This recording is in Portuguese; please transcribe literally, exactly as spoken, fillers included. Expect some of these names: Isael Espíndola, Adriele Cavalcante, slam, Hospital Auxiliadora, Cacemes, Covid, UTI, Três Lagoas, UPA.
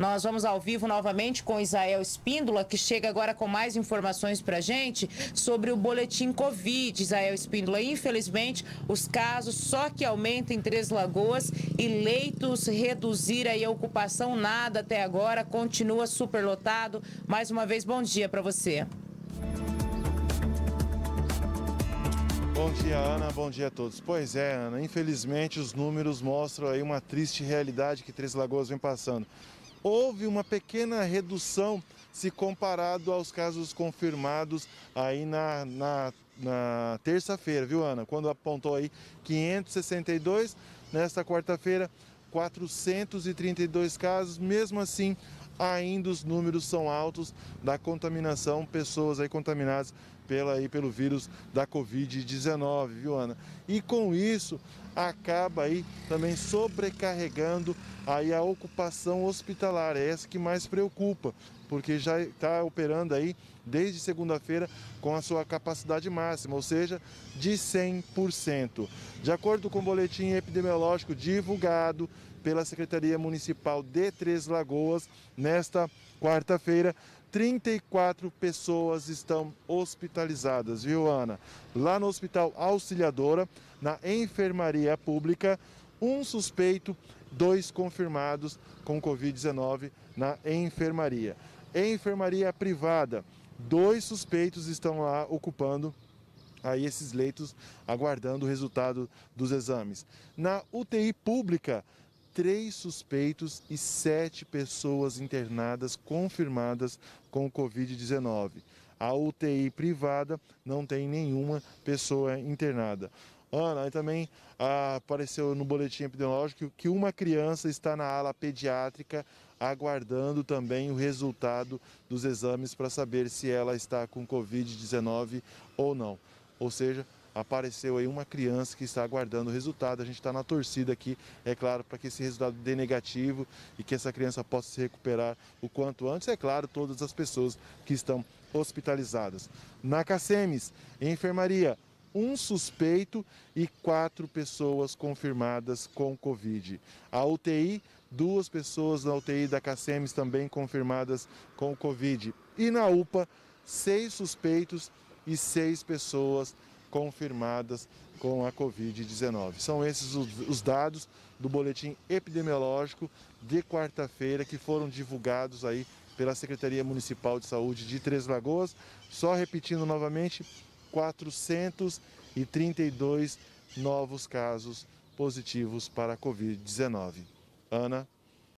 Nós vamos ao vivo novamente com Isael Espíndola, que chega agora com mais informações para a gente sobre o boletim Covid. Isael Espíndola, infelizmente, os casos só que aumentam em Três Lagoas e leitos reduzir aí a ocupação, nada até agora, continua superlotado. Mais uma vez, bom dia para você. Bom dia, Ana. Bom dia a todos. Pois é, Ana, infelizmente os números mostram aí uma triste realidade que Três Lagoas vem passando. Houve uma pequena redução se comparado aos casos confirmados aí na, na, na terça-feira, viu, Ana? Quando apontou aí quinhentos e sessenta e dois, nesta quarta-feira quatrocentos e trinta e dois casos, mesmo assim ainda os números são altos da contaminação, pessoas aí contaminadas pela, aí, pelo vírus da Covid dezenove, viu, Ana? E com isso acaba aí também sobrecarregando aí a ocupação hospitalar, é essa que mais preocupa, porque já está operando aí desde segunda-feira com a sua capacidade máxima, ou seja, de cem por cento. De acordo com o boletim epidemiológico divulgado pela Secretaria Municipal de Três Lagoas, nesta quarta-feira, trinta e quatro pessoas estão hospitalizadas, viu, Ana? Lá no Hospital Auxiliadora, na Enfermaria Pública, um suspeito, dois confirmados com Covid dezenove na enfermaria. Em enfermaria privada, dois suspeitos estão lá ocupando aí esses leitos, aguardando o resultado dos exames. Na U T I pública, três suspeitos e sete pessoas internadas confirmadas com Covid dezenove. A U T I privada não tem nenhuma pessoa internada. Ana, e também ah, apareceu no boletim epidemiológico que uma criança está na ala pediátrica aguardando também o resultado dos exames para saber se ela está com Covid dezenove ou não. Ou seja, apareceu aí uma criança que está aguardando o resultado. A gente está na torcida aqui, é claro, para que esse resultado dê negativo e que essa criança possa se recuperar o quanto antes. É claro, todas as pessoas que estão hospitalizadas. Na Cacemes, em enfermaria, um suspeito e quatro pessoas confirmadas com Covid. A U T I, duas pessoas na U T I da Cacemes também confirmadas com Covid. E na U P A, seis suspeitos e seis pessoas confirmadas com a Covid dezenove. São esses os dados do boletim epidemiológico de quarta-feira que foram divulgados aí pela Secretaria Municipal de Saúde de Três Lagoas. Só repetindo novamente, quatrocentos e trinta e dois novos casos positivos para a Covid dezenove. Ana.